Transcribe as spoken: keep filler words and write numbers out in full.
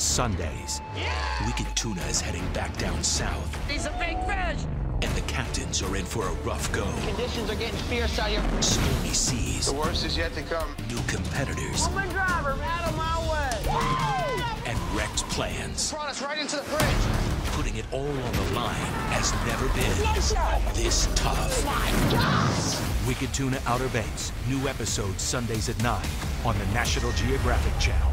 Sundays. Yeah! Wicked Tuna is heading back down south. These are big fish! And the captains are in for a rough go. Conditions are getting fierce out here. Stormy seas. The worst is yet to come. New competitors. Woman driver, out of my way! Woo! And wrecked plans. Brought us right into the bridge. Putting it all on the line has never been no this tough. Oh my gosh! Wicked Tuna Outer Banks. New episodes Sundays at nine on the National Geographic Channel.